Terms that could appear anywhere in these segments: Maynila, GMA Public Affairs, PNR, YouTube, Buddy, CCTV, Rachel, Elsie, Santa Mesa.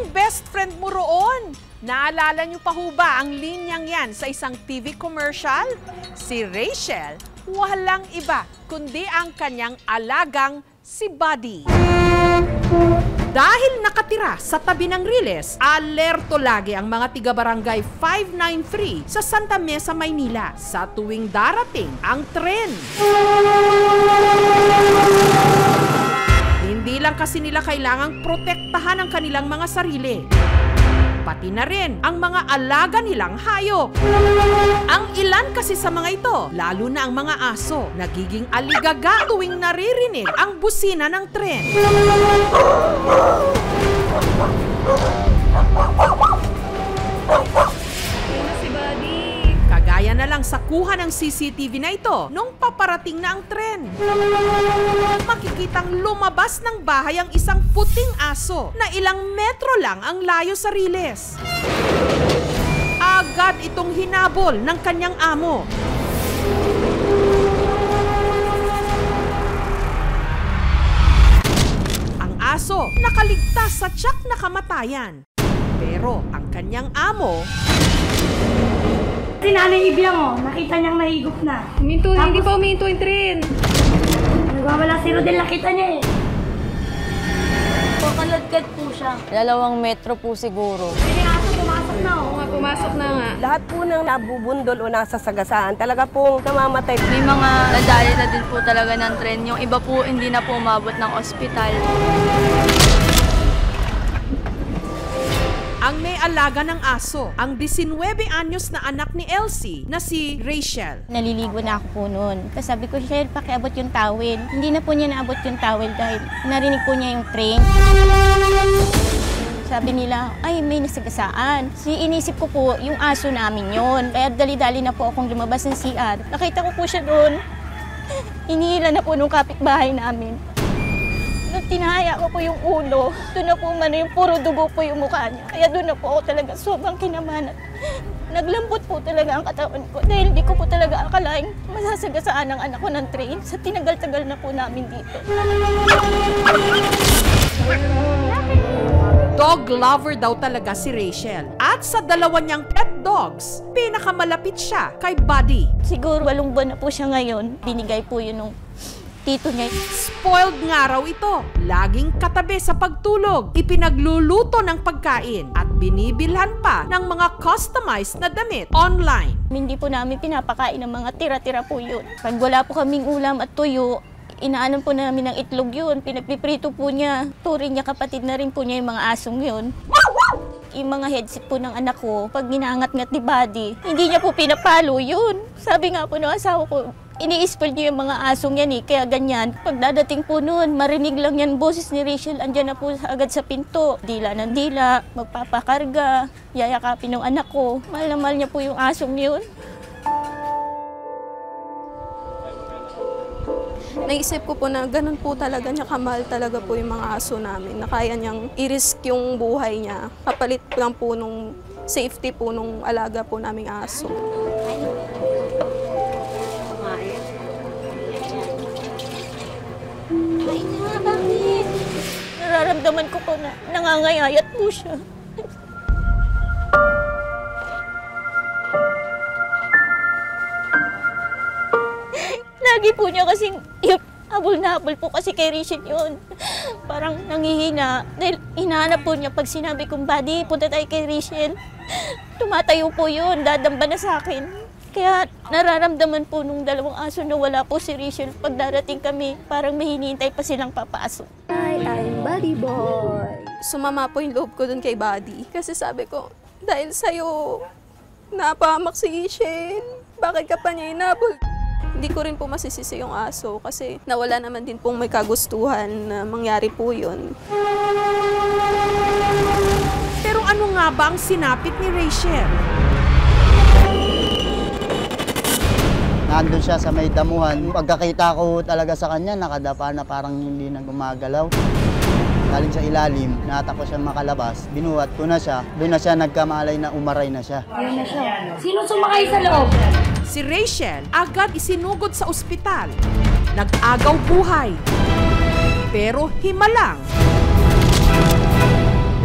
ang best friend mo roon. Naalala niyo pa ho ba ang linyang yan sa isang TV commercial? Si Rachel, walang iba kundi ang kanyang alagang si Buddy. Dahil nakatira sa tabi ng riles, alerto lagi ang mga tiga-barangay 593 sa Santa Mesa, Maynila sa tuwing darating ang tren. Hindi lang kasi nila kailangang protektahan ang kanilang mga sarili, pati na rin ang mga alaga nilang hayop. Ang ilan kasi sa mga ito, lalo na ang mga aso, nagiging aligaga tuwing naririnig ang busina ng tren. Kagaya na lang sa kuha ng CCTV na ito nung paparating na ang tren. Makikitang lumabas ng bahay ang isang puting aso na ilang metro lang ang layo sa riles. Agad itong hinabol ng kanyang amo. Ang aso nakaligtas sa tiyak na kamatayan. Pero ang kanyang amo... Sinanay ibiya mo, nakita niyang nahigop na. Uminto, tapos, hindi pa uminto yung train. Nagwawala si Rodel, nakita niya eh. Pakaladkad po siya. Dalawang metro po siguro. May aso, pumasok na o. Oh. Pumasok na nga. Lahat po ng nabubundol o nasa sagasaan, talaga pong namamatay. May mga nadali na din po talaga ng train. Yung iba po hindi na po umabot ng ospital. Ang may alaga ng aso, ang 19 anyos na anak ni Elsie na si Rachel. Naliligo na ako po noon. Kasi sabi ko, Rachel, pakiabot yung towel. Hindi na po niya naabot yung towel dahil narinig po niya yung train. Sabi nila, ay may nasagasaan. Si inisip ko po yung aso namin yon. Kaya dali-dali na po akong lumabas ng CR. Nakita ko po siya doon. Inihila na po nung kapitbahay namin. Nung tinahaya ko po yung ulo, doon na po man yung puro dugo po yung mukha niya. Kaya doon na po ako talaga sobrang kinamanan. Naglambot po talaga ang katawan ko dahil hindi ko po talaga akalain masasagasaan ang anak ko ng train sa tinagal-tagal na po namin dito. Dog lover daw talaga si Rachel. At sa dalawa niyang pet dogs, pinakamalapit siya kay Buddy. Siguro 8 buwan na po siya ngayon. Binigay po yun nung tito niya. Spoiled nga raw ito. Laging katabi sa pagtulog, ipinagluluto ng pagkain, at binibilhan pa ng mga customized na damit online. Hindi po namin pinapakain ng mga tira-tira po yun. Pag wala po kaming ulam at tuyo, inaanan po namin ng itlog yun. Pinagpiprito po niya. Turing niya, kapatid na rin po niya yung mga asong yun. Yung mga headset po ng anak ko, pag ginangat-ngat ni Buddy, hindi niya po pinapalo yun. Sabi nga po ng asawa ko, ini-spoil niyo yung mga asong yan eh, kaya ganyan. Pag dadating po noon, marinig lang yan boses ni Rachel, andyan na po agad sa pinto. Dila ng dila, magpapakarga, yayakapin ng anak ko. Mahal na mahal niya po yung asong yun. Naisip ko po na ganun po talaga niya, kamahal talaga po yung mga aso namin, na kaya niyang i-risk yung buhay niya. Kapalit lang po nung safety po nung alaga po naming aso. Nararamdaman ko po na nangangayayat po siya. Lagi po niya kasing abol na abol po kasi kay Rachel yun. Parang nangihina. Dahil hinahanap po niya pag sinabi kong, Buddy, punta tayo kay Rachel. Tumatayo po yun, dadamba na sa akin. Kaya nararamdaman po nung dalawang aso na wala po si Rachel. Pag darating kami, parang may hinihintay pa silang papasok. I'm Buddy Boy. Sumama po yung loob ko dun kay Buddy. Kasi sabi ko, dahil sa'yo, napahamak si Rachel. Bakit ka pa niya inabol? Hindi ko rin po masisisi yung aso kasi nawala naman din pong may kagustuhan na mangyari po yun. Pero ano nga ba ang sinapit ni Rachel? Nandun siya sa may damuhan. Pagkakita ko talaga sa kanya, nakadapa na parang hindi na gumagalaw. Galing sa ilalim, natako siya makalabas. Binuhat ko na siya. Doon na siya nagkamalay na umaray na siya. Sino sumakay sa loob? Si Rachel agad isinugod sa ospital. Nag-agaw buhay. Pero himalang.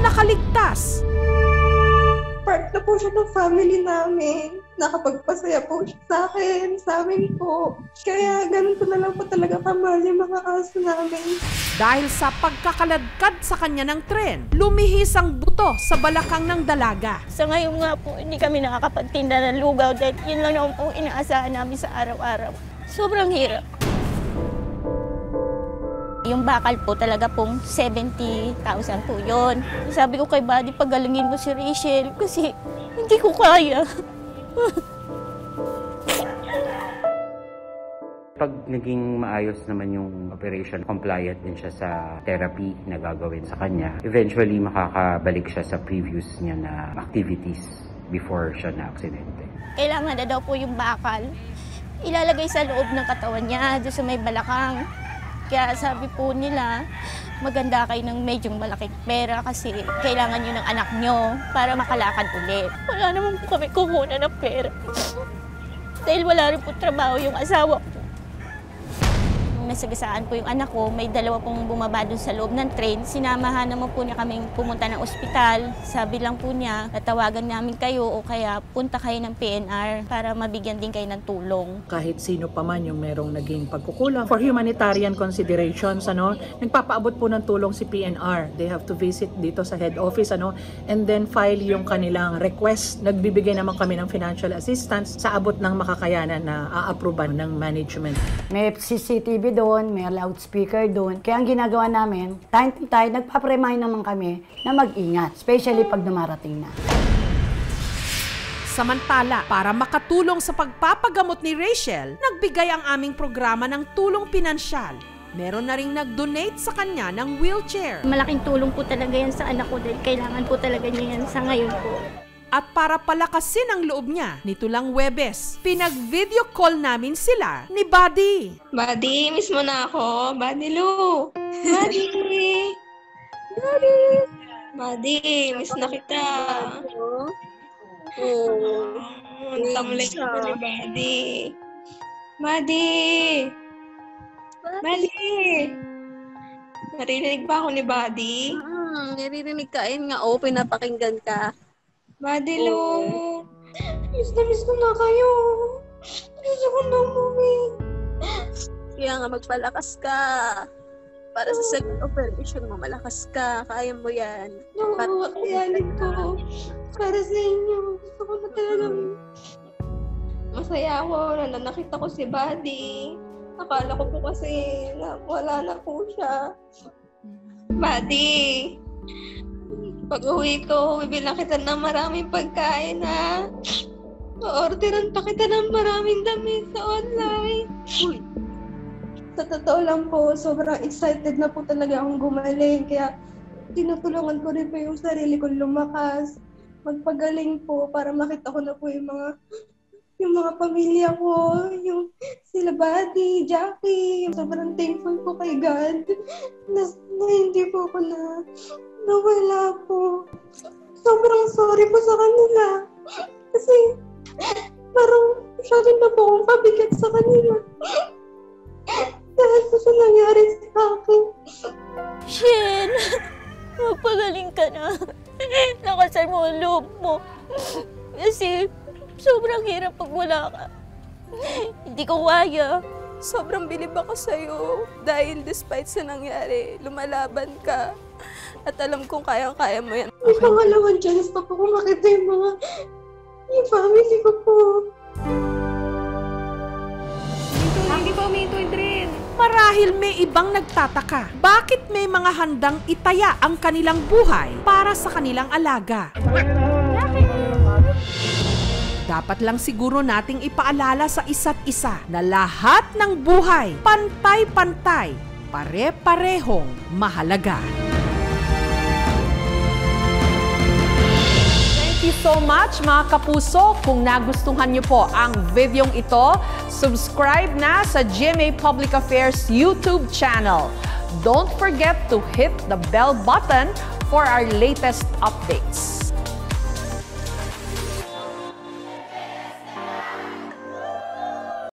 Nakaligtas. bukas. Part na po siya ng family namin. Nakapagpasaya po siya sa akin, sa amin po. Kaya ganito na lang po talaga kamahal yung mga aso namin. Dahil sa pagkakaladkad sa kanya ng tren, lumihis ang buto sa balakang ng dalaga. Sa ngayon nga po, hindi kami nakakapagtinda ng lugaw dahil yun lang naman po inaasahan namin sa araw-araw. Sobrang hirap. Yung bakal po talaga pong 70,000 po yun. Sabi ko kay Buddy, pagalingin mo si Rachel kasi hindi ko kaya. Pag naging maayos naman yung operation, compliant din siya sa therapy na gagawin sa kanya, eventually makakabalik siya sa previous niya na activities before siya na-aksidente. Kailangan na daw po yung bakal ilalagay sa loob ng katawan niya, doon sa may balakang. Kaya sabi po nila, maganda kayo ng medyong malaking pera kasi kailangan nyo ng anak nyo para makalakad ulit. Wala naman po kami kukunan ng pera. Dahil wala rin po trabaho yung asawa ko. Nasagasaan po yung anak ko, may dalawa pong bumaba dun sa loob ng train. Sinamahan naman po niya kaming pumunta ng ospital. Sabi lang po niya, tatawagan namin kayo o kaya punta kayo ng PNR para mabigyan din kayo ng tulong. Kahit sino pa man yung merong naging pagkukulang. For humanitarian considerations, nagpapaabot po ng tulong si PNR. They have to visit dito sa head office, and then file yung kanilang request. Nagbibigay naman kami ng financial assistance sa abot ng makakayanan na a-approvean ng management. May CCTV doon, may loudspeaker doon. Kaya ang ginagawa namin, time to time, nagpapremind naman kami na mag-ingat, especially pag dumarating na. Samantala, para makatulong sa pagpapagamot ni Rachel, nagbigay ang aming programa ng tulong pinansyal. Meron na ring nag-donate sa kanya ng wheelchair. Malaking tulong po talaga yan sa anak ko dahil kailangan po talaga niya yan sa ngayon po. At para palakasin ang loob niya, nito lang Huwebes, pinag-video call namin sila ni Buddy. Buddy, miss mo na ako. Buddy Lou. Buddy. Buddy. Buddy, miss na kita. Oh, tamlay ko ni Buddy. Buddy. Buddy. Naririnig ba ako ni Buddy? Naririnig ka. Ayun nga, pinapakinggan ka. Buddy Lou, miss ko na kayo. Miss ko na mami. Kaya nga magpalakas ka. Para sa second operation mo, malakas ka. Kaya mo yan. Kayanin ko. Para sa inyo. Gusto ko na talagang masaya ako na nakita ko si Buddy. Akala ko po kasi na wala na po siya. Buddy! Pag-uwi ko, bibilang kita ng maraming pagkain, ha? Orderan pa kita ng maraming damit sa online. Uy. Sa totoo lang po, sobrang excited na po talaga akong gumaling. Kaya tinutulungan ko rin po yung sarili ko lumakas. Magpagaling po para makita ko na po yung mga pamilya ko, yung sila Buddy, Jackie. Sobrang thankful po kay God na hindi po ako nawala po. Sobrang sorry po sa kanila. Kasi parang siya rin na po akong pabigat sa kanila. Dahil po sa nangyari sa akin. Shin, magpagaling ka na. Nakasal mo ang loob mo. Kasi sobrang hirap pag wala ka. Hindi ko kaya. Sobrang bilib ako sa'yo dahil despite sa nangyari, lumalaban ka. At alam kong kaya-kaya mo yan. May pangalawang chance pa po kung makita yung family ko po. Hindi pa uminto yung train. Marahil may ibang nagtataka. Bakit may mga handang itaya ang kanilang buhay para sa kanilang alaga? Dapat lang siguro nating ipaalala sa isa't isa na lahat ng buhay, pantay-pantay, pare-parehong mahalaga. Thank you so much mga kapuso. Kung nagustuhan niyo po ang videong ito, subscribe na sa GMA Public Affairs YouTube channel. Don't forget to hit the bell button for our latest updates.